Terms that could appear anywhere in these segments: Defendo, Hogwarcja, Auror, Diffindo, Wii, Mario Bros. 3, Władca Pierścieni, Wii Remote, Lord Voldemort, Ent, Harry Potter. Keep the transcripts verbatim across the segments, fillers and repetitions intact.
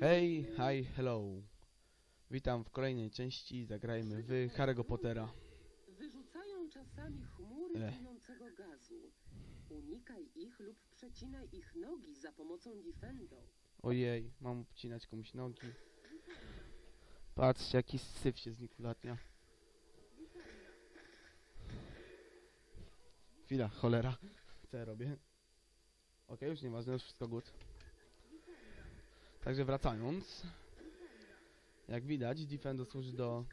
Hej, hi, hello. Witam w kolejnej części. Zagrajmy w Harry'ego Pottera. Wyrzucają czasami chmury płynącego gazu. Unikaj ich lub przecinaj ich nogi za pomocą Defendo. Ojej, mam obcinać komuś nogi. Patrzcie, jaki syf się znikł latnia. Chwila, cholera. Co ja robię? Okej, już nieważne, już wszystko good. Także wracając, jak widać, Defendo służy do...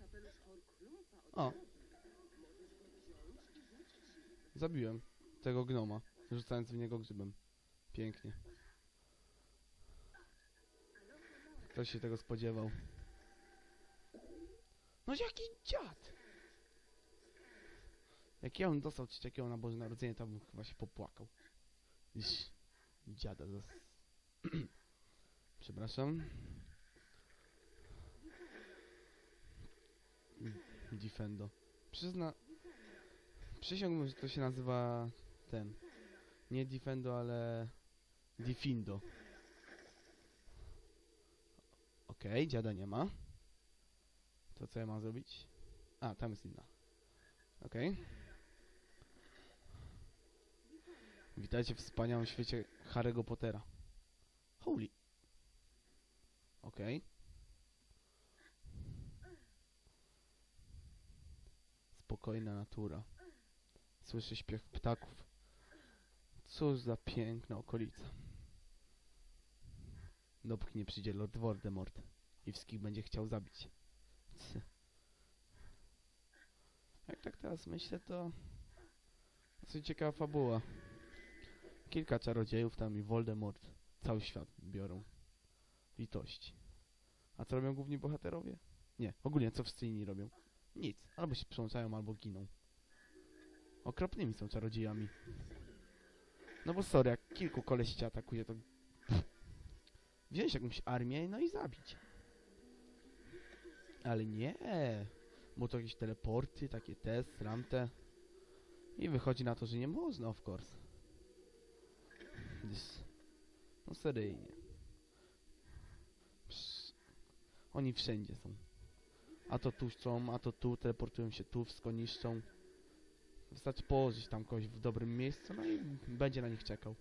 O! Zabiłem tego gnoma, rzucając w niego grzybem. Pięknie. Ktoś się tego spodziewał. No jaki dziad! Jak ja bym dostał coś takiego na Boże Narodzenie, to bym chyba się popłakał. Iś, dziada zas... Przepraszam. Defendo. Przyzna... Przysiągłem, że to się nazywa... ten... Nie Defendo, ale... Diffindo. Okej, okay, dziada nie ma. To co ja mam zrobić? A, tam jest inna. Okej. Okay. Witajcie w wspaniałym świecie Harry'ego Pottera. Holy. Okej. Okay. Spokojna natura. Słyszę śpiew ptaków. Cóż za piękna okolica. Dopóki nie przyjdzie Lord Voldemort i wszystkich będzie chciał zabić. C. Jak tak teraz myślę, to... dosyć ciekawa fabuła. Kilka czarodziejów tam i Voldemort cały świat biorą. Litości. A co robią główni bohaterowie? Nie, ogólnie co wszyscy inni robią? Nic. Albo się przełączają, albo giną. Okropnymi są czarodziejami. No bo sorry, jak kilku koleś cię atakuje, to... wziąć jakąś armię, no i zabić. Ale nie. Bo to jakieś teleporty, takie test, ramte. I wychodzi na to, że nie można, of course. No seryjnie. Psz. Oni wszędzie są. A to tu są, a to tu, teleportują się tu, wszystko niszczą. Wystarczy położyć tam kogoś w dobrym miejscu, no i będzie na nich czekał.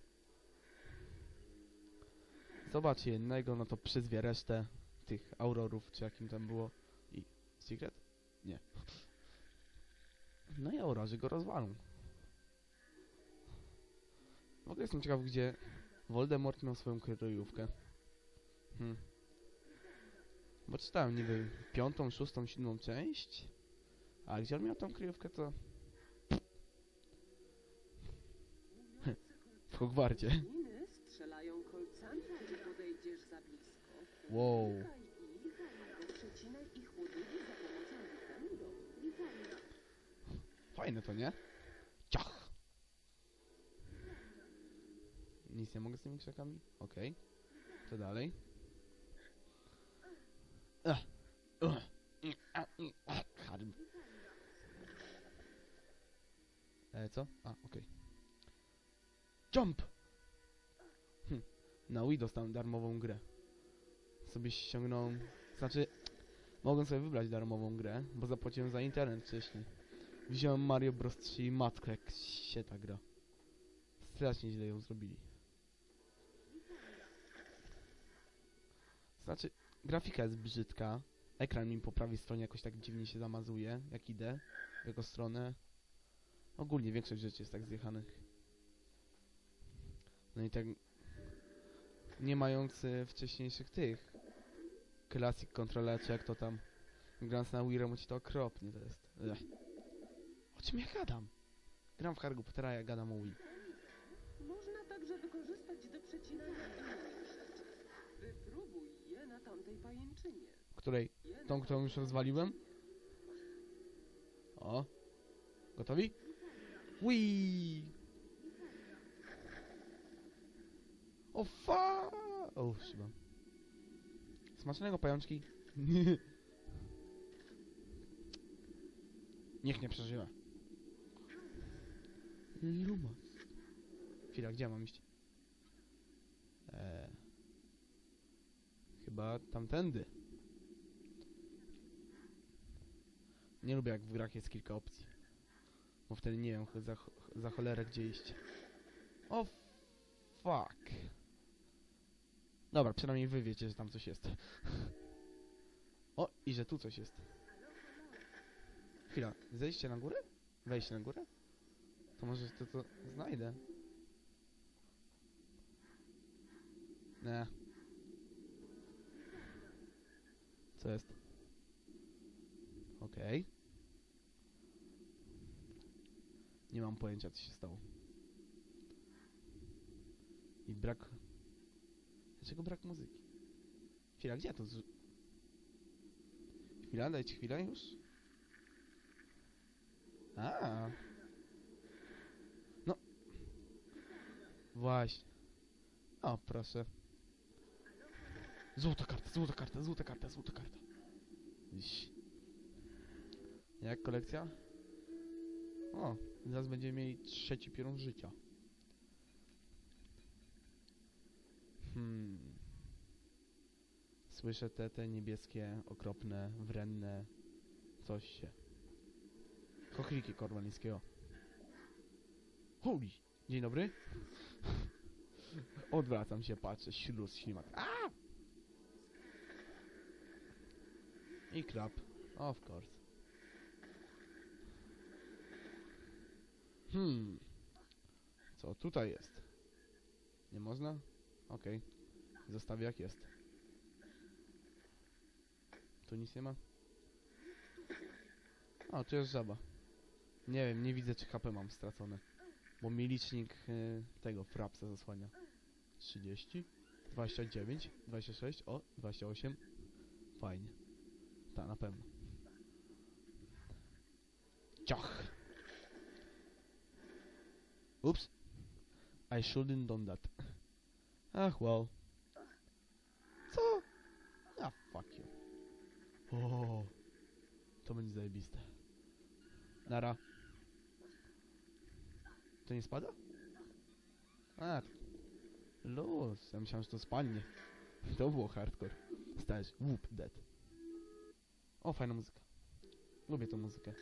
Zobaczy jednego, no to przyzwie resztę tych Aurorów, czy jakim tam było. I... Secret? Nie. No i Aurorzy go rozwalą. W ogóle jestem ciekaw, gdzie Voldemort miał swoją kryjówkę. Hmm. Bo czytałem niby piątą, szóstą, siódmą część. A gdzie on miał tą kryjówkę, to... w Hogwarcie. Wow. Fajne to, nie? Ciach! Nic nie mogę z tymi krzakami? Okej. Okay. To dalej. E, co? A, okej. Okay. Jump! Hm. Na Wii dostałem darmową grę. Sobie ściągnąłem... Znaczy... Mogłem sobie wybrać darmową grę, bo zapłaciłem za internet wcześniej. Wziąłem Mario Bros. trzy i matkę, jak się ta gra. Strasznie źle ją zrobili. Znaczy, grafika jest brzydka. Ekran mi po prawej stronie jakoś tak dziwnie się zamazuje, jak idę w jego stronę. Ogólnie większość rzeczy jest tak zjechanych. No i tak... nie mając y, wcześniejszych tych... Classic Controller, czy jak to tam... Grając na Wii Remote, to okropnie to jest. Ech. O czym ja gadam? Gram w Harry'ego Pottera, ja gadam o Wii. Można także wykorzystać do przecinania innych rzeczy. Wypróbuj je na tamtej pajęczynie. Której? Tą, którą już rozwaliłem? O. Gotowi? Wii! O fa! O, chyba. Smacznego pajączki. Niech nie przeżywa. Luma. Chwila, gdzie mam iść? Eee... chyba tamtędy. Nie lubię, jak w grach jest kilka opcji. Bo wtedy nie wiem za, za cholerę gdzie iść. O fuck. Dobra, przynajmniej wy wiecie, że tam coś jest. O, i że tu coś jest. Chwila, zejście na górę? Wejście na górę? To może to, to znajdę. Nie. Co jest? Okej. Okay. Nie mam pojęcia, co się stało. I brak... Dlaczego brak muzyki? Chwila, gdzie ja to z... Chwila, dajcie chwilę już. A. No. Właśnie. O, proszę. Złota karta, złota karta, złota karta, złota karta. Jak kolekcja? O, zaraz będziemy mieli trzeci piorun życia. Hmm. Słyszę te, te niebieskie, okropne, wrenne... Coś się... Chochliki korwalińskiego. Holy! Dzień dobry. Odwracam się, patrzę, śluz, ślimak. A! I krab. Of course. Hmm. Co tutaj jest? Nie można? Okej. Okay. Zostawię jak jest. Tu nic nie ma? O, tu jest żaba. Nie wiem, nie widzę, czy H P mam stracone. Bo mi licznik y, tego frapsa zasłania. trzydzieści? dwadzieścia dziewięć? dwadzieścia sześć? O, dwadzieścia osiem? Fajnie. Ta, na pewno. Ciach! Ups. I shouldn't done that. Ach, well. Co? Ah, fuck you. O, to będzie zajebiste. Nara. To nie spada? A. Luz. Ja myślałem, że to spadnie. To było hardcore. Stałeś. Whoop, dead. O, fajna muzyka. Lubię tą muzykę.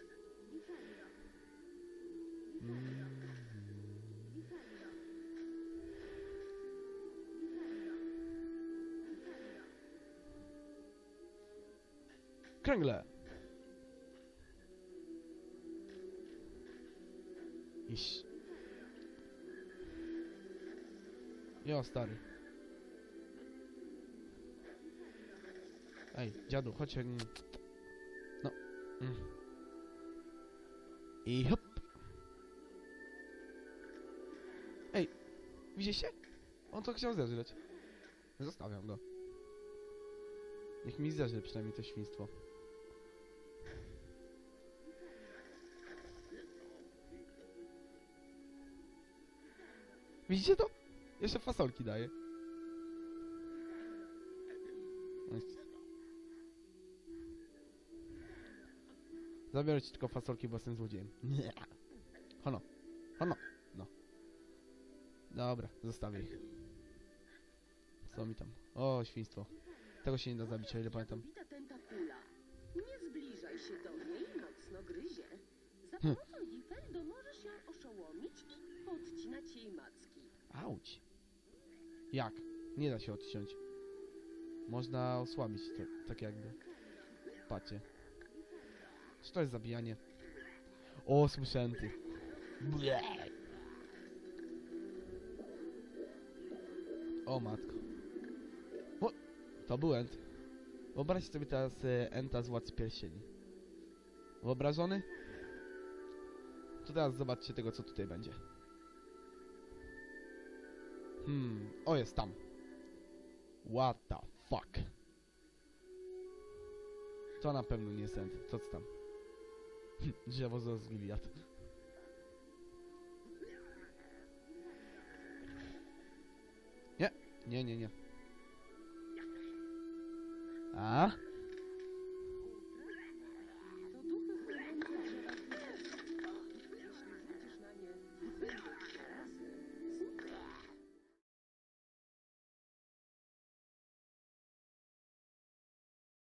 Mm. Kręgle! Iś. Jo, stary. Ej, dziadu, chodź. No. I hop. Ej, widzieliście? On to chciał zeżreć. Zostawiam go. Niech mi zeżre przynajmniej to świństwo. Widzicie to? Jeszcze fasolki daje. Zabiorę ci tylko fasolki, bo jestem złodziejem. Hono. Hono. No. Dobra, zostawię ich. Co mi tam? O, świństwo. Tego się nie da zabić, o ile pamiętam. Nie zbliżaj się do niej, mocno gryzie. Za pomocą Defendo możesz ją oszołomić i odcinać jej macki. Auć. Jak? Nie da się odciąć. Można osłabić to, tak jakby. Patrzcie. Czy to jest zabijanie? O, słyszęty. O matko. O, to był Ent. Wyobraźcie sobie teraz Enta z Władcy Pierścieni. Wyobrażony? To teraz zobaczcie tego, co tutaj będzie. Hmm, o jest tam. What the fuck? To na pewno nie jest Ent. Co tam? Drzewo z Giliad. Nie, nie, nie, nie. A?